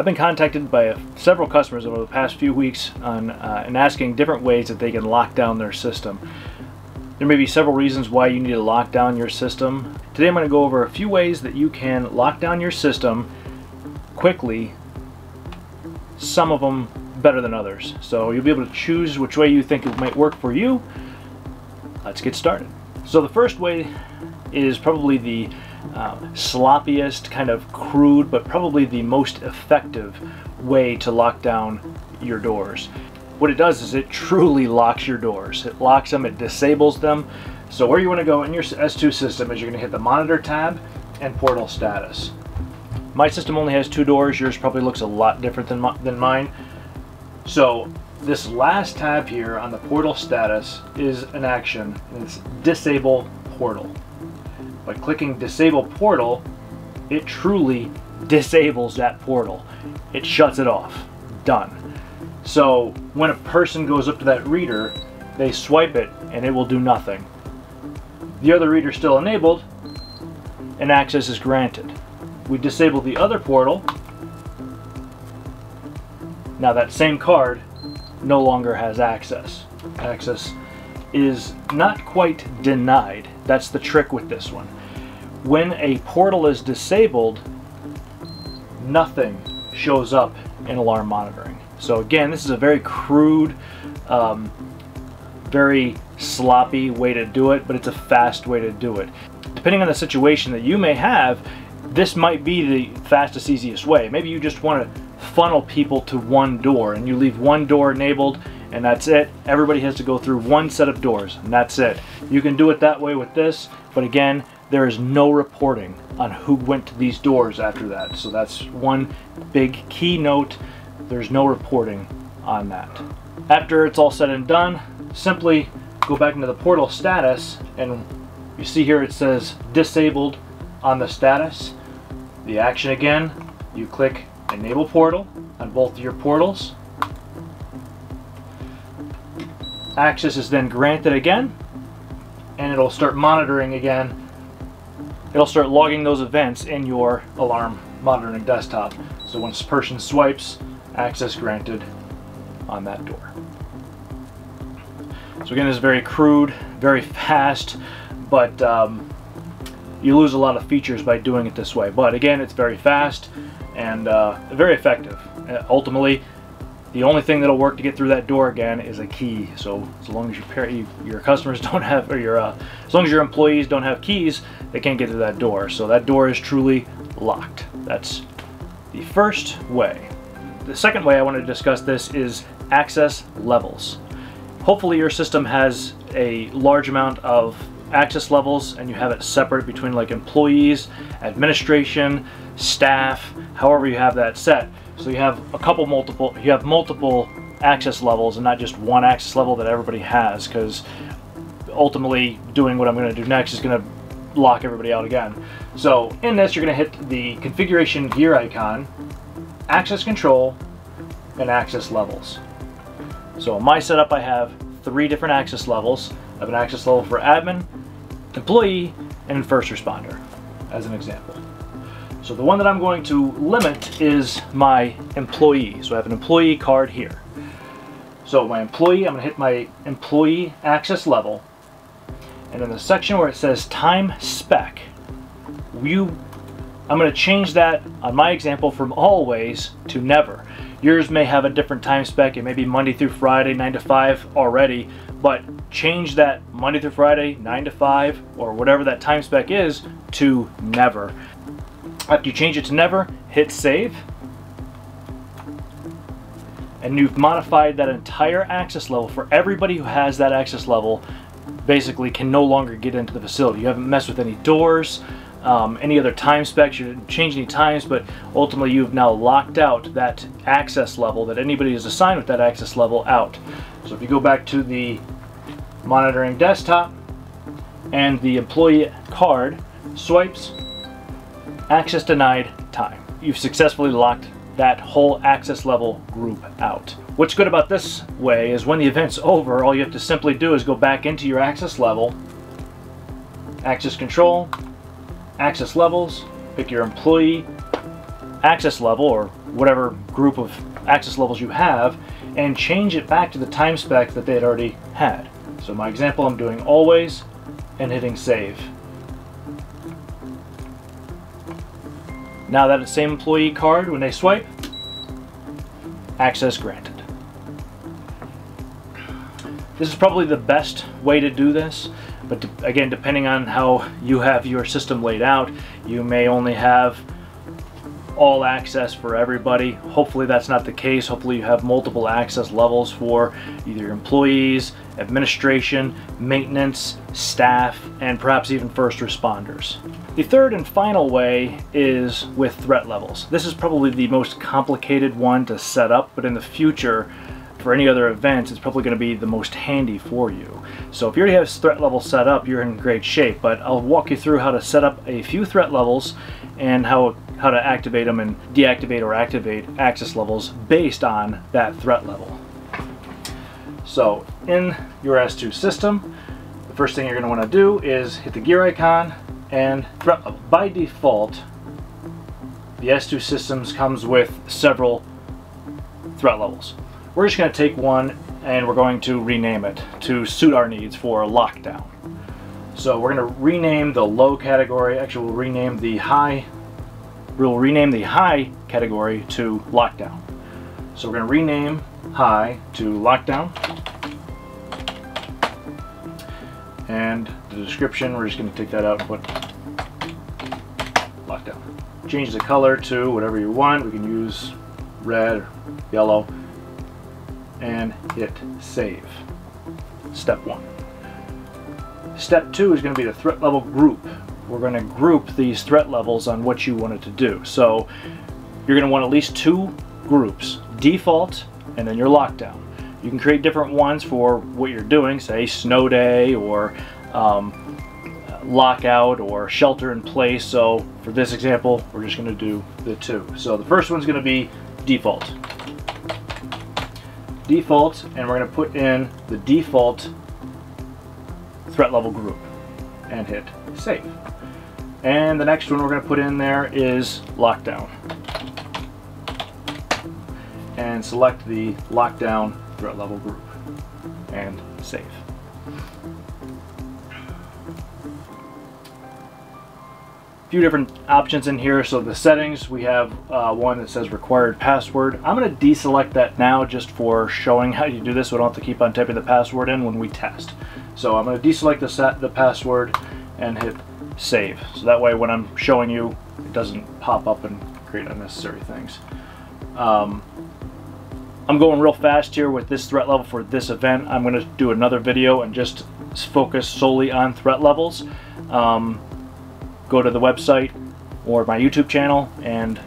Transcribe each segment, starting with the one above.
I've been contacted by several customers over the past few weeks on and asking different ways that they can lock down their system. There may be several reasons why you need to lock down your system. Today I'm going to go over a few ways that you can lock down your system quickly, some of them better than others. So you'll be able to choose which way you think it might work for you. Let's get started. So the first way is probably the sloppiest, kind of crude, but probably the most effective way to lock down your doors. What it does is it truly locks your doors. It locks them, it disables them. So where you want to go in your S2 system is you're going to hit the monitor tab and portal status. My system only has two doors. Yours probably looks a lot different than mine. So this last tab here on the portal status is an action, and it's disable portal. By clicking disable portal, it truly disables that portal. It shuts it off. Done. So when a person goes up to that reader, they swipe it and it will do nothing. The other reader is still enabled and access is granted. We disable the other portal. Now that same card no longer has access. Access is not quite denied. That's the trick with this one. When a portal is disabled, nothing shows up in alarm monitoring. So again, this is a very crude, very sloppy way to do it, but it's a fast way to do it. Depending on the situation that you may have, this might be the fastest, easiest way. Maybe you just want to funnel people to one door and you leave one door enabled and that's it. Everybody has to go through one set of doors and that's it. You can do it that way with this, but again, there is no reporting on who went to these doors after that. So that's one big keynote. There's no reporting on that. After it's all said and done, simply go back into the portal status and you see here it says disabled on the status. The action again, you click enable portal on both of your portals. Access is then granted again, and it'll start monitoring again. It'll start logging those events in your alarm monitoring desktop. So once a person swipes, access granted on that door. So again, this is very crude, very fast, but you lose a lot of features by doing it this way. But again, it's very fast and very effective. Ultimately, the only thing that'll work to get through that door again is a key. So as long as your customers don't have, or as long as your employees don't have keys, they can't get through that door. So that door is truly locked. That's the first way. The second way I want to discuss this is access levels. Hopefully your system has a large amount of access levels and you have it separate between like employees, administration, staff, however you have that set. So you have multiple access levels and not just one access level that everybody has, because ultimately doing what I'm going to do next is going to lock everybody out again. So in this, you're going to hit the configuration gear icon, access control, and access levels. So in my setup, I have three different access levels. I have an access level for admin, employee, and first responder, as an example. So the one that I'm going to limit is my employee. So I have an employee card here. So my employee, I'm going to hit my employee access level. And in the section where it says time spec, I'm going to change that on my example from always to never. Yours may have a different time spec. It may be Monday through Friday, 9 to 5 already, but change that Monday through Friday, 9 to 5, or whatever that time spec is, to never. After you change it to never, hit save. And you've modified that entire access level for everybody who has that access level, basically can no longer get into the facility. You haven't messed with any doors, any other time specs, you didn't change any times, but ultimately you've now locked out that access level that anybody is assigned with that access level out. So if you go back to the monitoring desktop and the employee card swipes, access denied time. You've successfully locked that whole access level group out. What's good about this way is when the event's over, all you have to simply do is go back into your access level, access control, access levels, pick your employee access level or whatever group of access levels you have and change it back to the time spec that they had already had. So my example, I'm doing always and hitting save. Now that same employee card, when they swipe, access granted. This is probably the best way to do this, but again, depending on how you have your system laid out, you may only have all access for everybody. Hopefully that's not the case. Hopefully you have multiple access levels for either employees, administration, maintenance, staff, and perhaps even first responders. The third and final way is with threat levels. This is probably the most complicated one to set up, but in the future, for any other events, it's probably going to be the most handy for you. So if you already have threat level set up, you're in great shape, but I'll walk you through how to set up a few threat levels and how to activate them and deactivate or activate access levels based on that threat level. So in your S2 system, the first thing you're going to want to do is hit the gear icon and threat level. By default, the S2 systems comes with several threat levels. We're just going to take one and we're going to rename it to suit our needs for lockdown. So we're going to rename the low category, actually we'll rename the high category to lockdown. So we're going to rename high to lockdown. And the description, we're just going to take that out and put lockdown. Change the color to whatever you want. We can use red or yellow. And hit save. Step one. Step two is going to be the threat level group. We're going to group these threat levels on what you wanted to do. So you're going to want at least two groups, default and then your lockdown. You can create different ones for what you're doing, say snow day or lockout or shelter in place. So for this example, we're just going to do the two. So the first one's going to be default. Default, and we're going to put in the default threat level group and hit save. And the next one we're going to put in there is lockdown, and select the lockdown threat level group and save. Few different options in here. So the settings, we have one that says required password. I'm going to deselect that now just for showing how you do this, so I don't have to keep on typing the password in when we test. So I'm going to deselect the password and hit save. So that way when I'm showing you, it doesn't pop up and create unnecessary things. I'm going real fast here with this threat level for this event. I'm going to do another video and just focus solely on threat levels. Go to the website or my YouTube channel and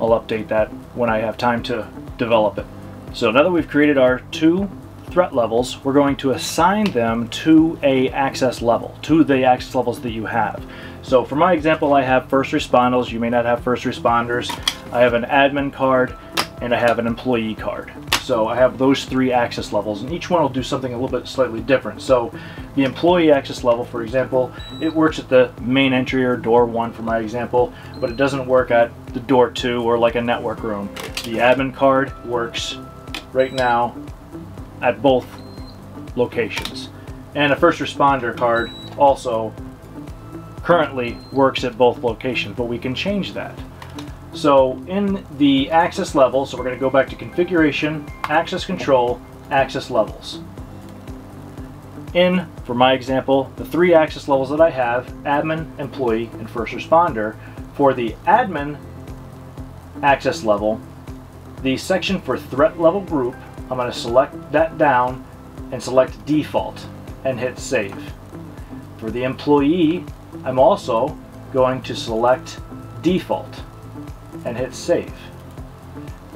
I'll update that when I have time to develop it. So now that we've created our two threat levels, we're going to assign them to a access level, to the access levels that you have. So for my example, I have first responders. You may not have first responders. I have an admin card and I have an employee card. So I have those three access levels and each one will do something a little bit slightly different. So the employee access level, for example, it works at the main entry or door one for my example, but it doesn't work at the door two or like a network room. The admin card works right now at both locations. And a first responder card also currently works at both locations, but we can change that. So in the access level, so we're going to go back to configuration, access control, access levels. In, for my example, the three access levels that I have, admin, employee, and first responder. For the admin access level, the section for threat level group, I'm going to select that down and select default and hit save. For the employee, I'm also going to select default and hit save.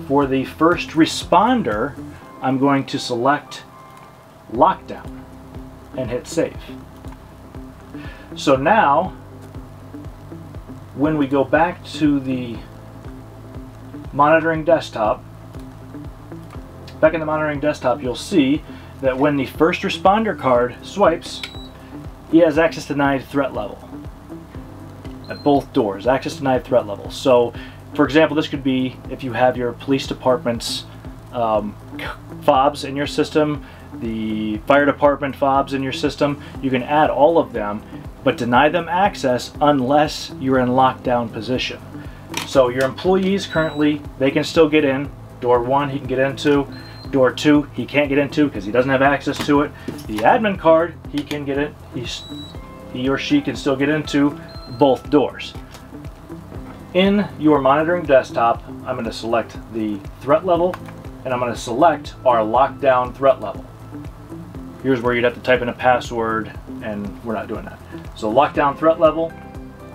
For the first responder, I'm going to select lockdown and hit save. So now, when we go back to the monitoring desktop, back in the monitoring desktop, you'll see that when the first responder card swipes, he has access denied threat level at both doors, access denied threat level. So For example, this could be if you have your police department's fobs in your system, the fire department fobs in your system. You can add all of them, but deny them access unless you're in lockdown position. So your employees currently, they can still get in. Door one, he can get into. Door two, he can't get into because he doesn't have access to it. The admin card, he can get it. He or she can still get into both doors. In your monitoring desktop, I'm going to select the threat level, and I'm going to select our lockdown threat level. Here's where you'd have to type in a password, and we're not doing that. So lockdown threat level,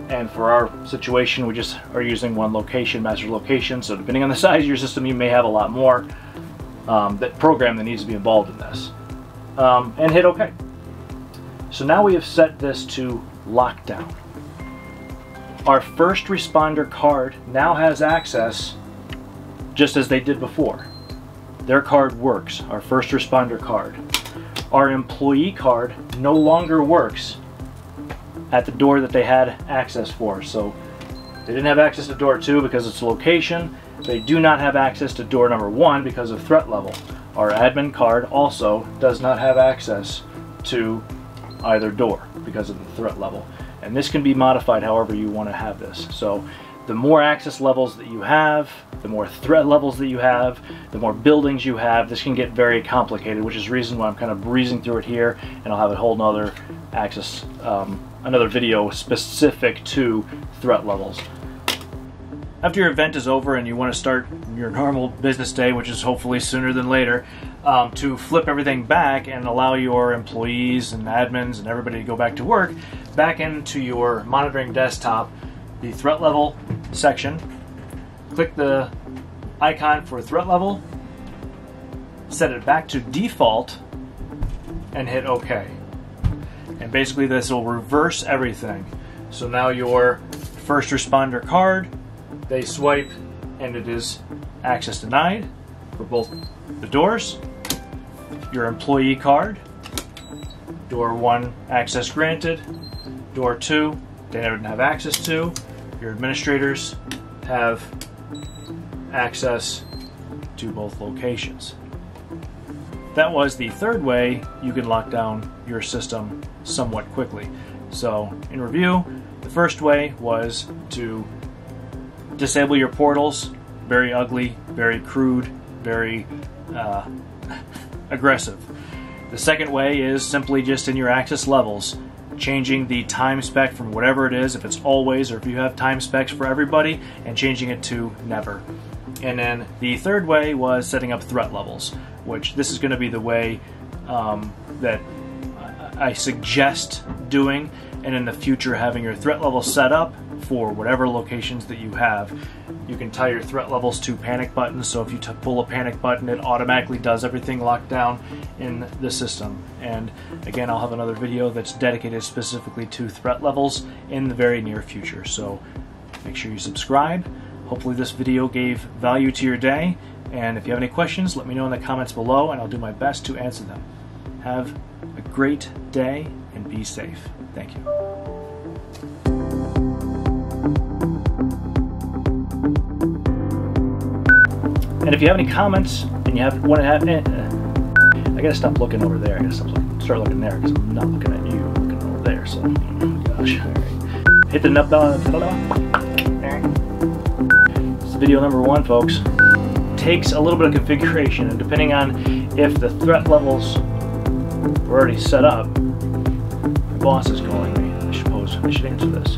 and for our situation, we just are using one location, master location. So depending on the size of your system, you may have a lot more that program that needs to be involved in this. And hit OK. So now we have set this to lockdown. Our first responder card now has access just as they did before. Their card works, our first responder card. Our employee card no longer works at the door that they had access for. So they didn't have access to door two because it's location. They do not have access to door number one because of threat level. Our admin card also does not have access to either door because of the threat level. And this can be modified however you want to have this. So the more access levels that you have, the more threat levels that you have, the more buildings you have, this can get very complicated, which is the reason why I'm kind of breezing through it here, and I'll have a whole nother access, another video specific to threat levels. After your event is over and you want to start your normal business day, which is hopefully sooner than later, to flip everything back and allow your employees and admins and everybody to go back to work, back into your monitoring desktop, the threat level section, click the icon for threat level, set it back to default, and hit OK. And basically this will reverse everything. So now your first responder card, they swipe and it is access denied for both the doors. Your employee card, door one access granted, door two they didn't have access to. Your administrators have access to both locations. That was the third way you can lock down your system somewhat quickly. So in review, the first way was to disable your portals. Very ugly, very crude, very aggressive. The second way is simply just in your access levels, changing the time spec from whatever it is, if it's always or if you have time specs for everybody, and changing it to never. And then the third way was setting up threat levels, which this is going to be the way that I suggest doing, and in the future having your threat level set up for whatever locations that you have. You can tie your threat levels to panic buttons, so if you pull a panic button, it automatically does everything locked down in the system. And again, I'll have another video that's dedicated specifically to threat levels in the very near future. So make sure you subscribe. Hopefully this video gave value to your day, and if you have any questions, let me know in the comments below and I'll do my best to answer them. Have a great day and be safe. Thank you. And if you have any comments and you I gotta start looking there because I'm not looking at you. I'm looking over there. So, oh gosh. All right. Hit the nut bell. It's video number one, folks. Takes a little bit of configuration, and depending on if the threat levels were already set up, my boss is calling me. I suppose I should answer this.